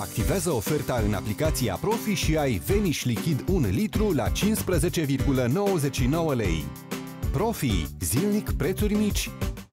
Activează oferta în aplicația Profi și ai Vanish lichid 1 litru la 15,99 lei. Profi, zilnic prețuri mici.